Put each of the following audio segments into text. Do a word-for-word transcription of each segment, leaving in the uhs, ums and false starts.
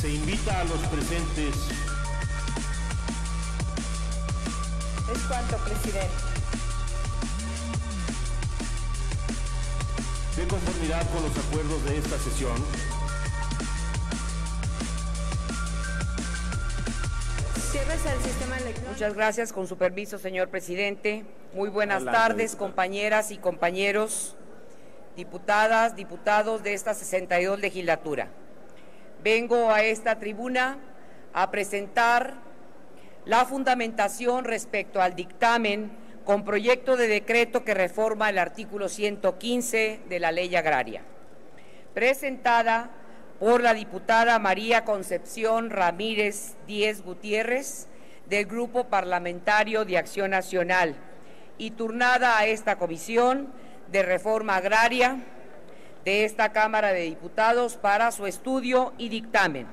Se invita a los presentes. Es cuanto, presidente. De conformidad con los acuerdos de esta sesión, al sistema electrónico. Muchas gracias, con su permiso, señor presidente. Muy buenas Adelante, tardes, diputada. Compañeras y compañeros, diputadas, diputados de esta sesenta y dos legislatura. Vengo a esta tribuna a presentar la fundamentación respecto al dictamen con proyecto de decreto que reforma el artículo ciento quince de la Ley Agraria, presentada por la diputada María Concepción Ramírez Díez Gutiérrez, del Grupo Parlamentario de Acción Nacional, y turnada a esta Comisión de Reforma Agraria de esta Cámara de Diputados para su estudio y dictamen.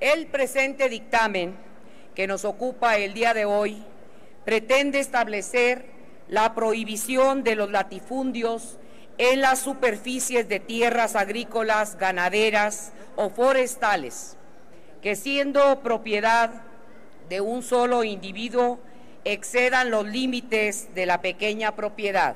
El presente dictamen que nos ocupa el día de hoy pretende establecer la prohibición de los latifundios en las superficies de tierras agrícolas, ganaderas o forestales, que siendo propiedad de un solo individuo excedan los límites de la pequeña propiedad.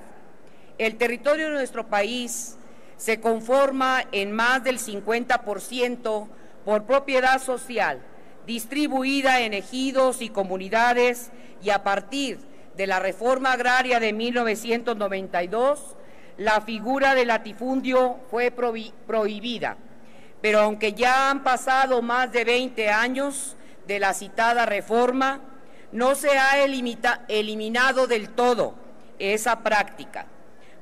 El territorio de nuestro país se conforma en más del cincuenta por ciento por propiedad social, distribuida en ejidos y comunidades, y a partir de la Reforma Agraria de mil novecientos noventa y dos, la figura del latifundio fue prohibida, pero aunque ya han pasado más de veinte años de la citada reforma, no se ha eliminado del todo esa práctica,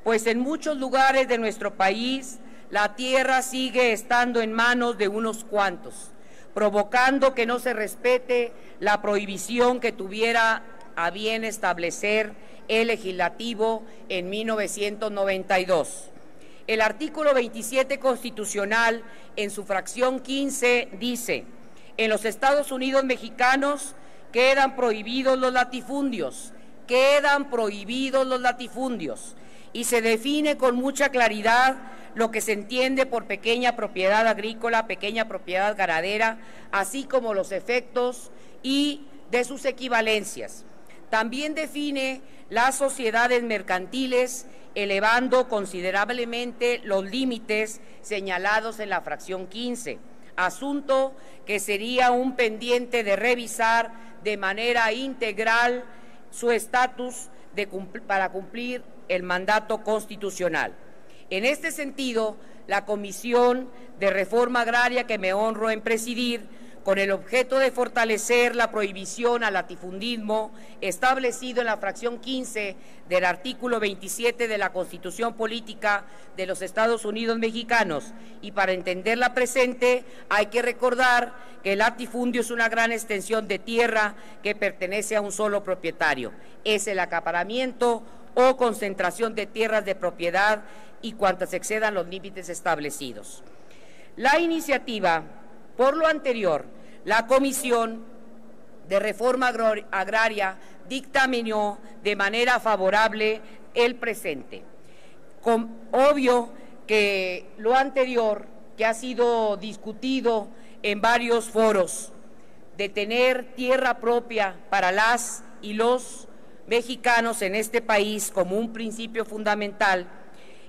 pues en muchos lugares de nuestro país la tierra sigue estando en manos de unos cuantos, provocando que no se respete la prohibición que tuviera a bien establecer el legislativo en mil novecientos noventa y dos. El artículo veintisiete constitucional, en su fracción quince, dice: en los Estados Unidos mexicanos quedan prohibidos los latifundios, quedan prohibidos los latifundios, y se define con mucha claridad lo que se entiende por pequeña propiedad agrícola, pequeña propiedad ganadera, así como los efectos y de sus equivalencias. También define las sociedades mercantiles, elevando considerablemente los límites señalados en la fracción quince, asunto que sería un pendiente de revisar de manera integral su estatus cumpl- para cumplir el mandato constitucional. En este sentido, la Comisión de Reforma Agraria, que me honro en presidir, con el objeto de fortalecer la prohibición al latifundismo establecido en la fracción quince del artículo veintisiete de la Constitución Política de los Estados Unidos Mexicanos. Y para entender la presente, hay que recordar que el latifundio es una gran extensión de tierra que pertenece a un solo propietario. Es el acaparamiento o concentración de tierras de propiedad y cuantas excedan los límites establecidos. La iniciativa, por lo anterior, la Comisión de Reforma Agraria dictaminó de manera favorable el presente. Con, obvio que lo anterior, que ha sido discutido en varios foros, de tener tierra propia para las y los mexicanos en este país como un principio fundamental,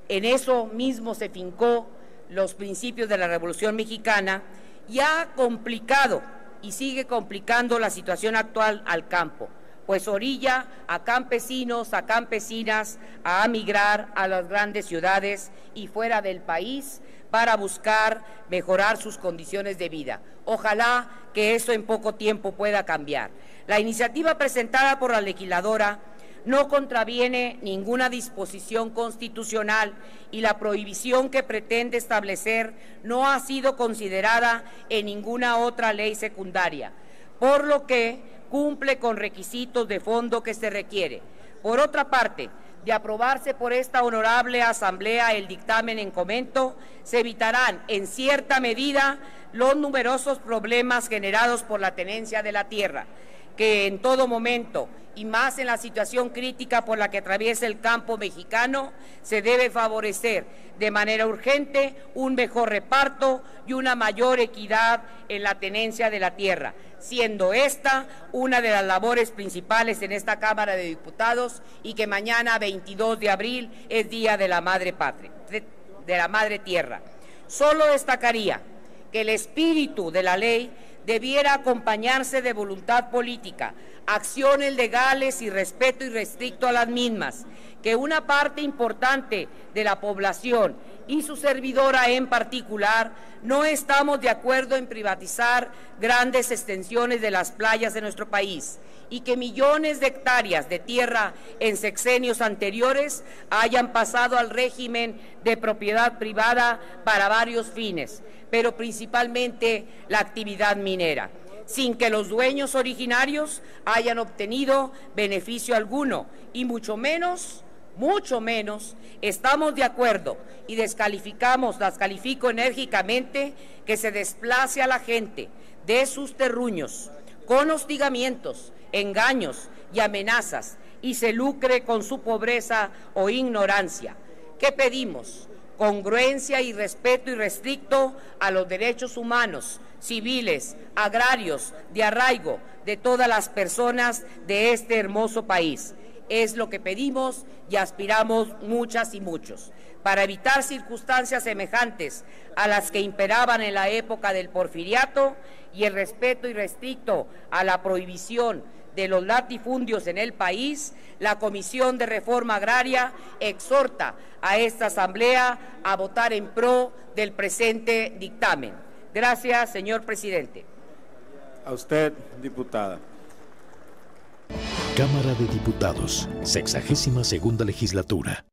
en eso mismo se fincó los principios de la Revolución Mexicana, ya ha complicado y sigue complicando la situación actual al campo, pues orilla a campesinos, a campesinas a migrar a las grandes ciudades y fuera del país para buscar mejorar sus condiciones de vida. Ojalá que eso en poco tiempo pueda cambiar. La iniciativa presentada por la legisladora no contraviene ninguna disposición constitucional y la prohibición que pretende establecer no ha sido considerada en ninguna otra ley secundaria, por lo que cumple con requisitos de fondo que se requiere. Por otra parte, de aprobarse por esta honorable Asamblea el dictamen en comento, se evitarán en cierta medida los numerosos problemas generados por la tenencia de la tierra, que en todo momento y más en la situación crítica por la que atraviesa el campo mexicano, se debe favorecer de manera urgente un mejor reparto y una mayor equidad en la tenencia de la tierra, siendo esta una de las labores principales en esta Cámara de Diputados y que mañana, veintidós de abril, es Día de la Madre Patria, de la Madre Tierra. Solo destacaría que el espíritu de la ley debiera acompañarse de voluntad política, acciones legales y respeto irrestricto a las mismas, que una parte importante de la población y su servidora en particular no estamos de acuerdo en privatizar grandes extensiones de las playas de nuestro país y que millones de hectáreas de tierra en sexenios anteriores hayan pasado al régimen de propiedad privada para varios fines, pero principalmente la actividad minera, sin que los dueños originarios hayan obtenido beneficio alguno y mucho menos... Mucho menos estamos de acuerdo y descalificamos, descalifico enérgicamente que se desplace a la gente de sus terruños con hostigamientos, engaños y amenazas y se lucre con su pobreza o ignorancia. ¿Qué pedimos? Congruencia y respeto irrestricto a los derechos humanos, civiles, agrarios, de arraigo de todas las personas de este hermoso país. Es lo que pedimos y aspiramos muchas y muchos. Para evitar circunstancias semejantes a las que imperaban en la época del porfiriato y el respeto irrestricto a la prohibición de los latifundios en el país, la Comisión de Reforma Agraria exhorta a esta Asamblea a votar en pro del presente dictamen. Gracias, señor presidente. A usted, diputada. Cámara de Diputados, sexagésima segunda legislatura.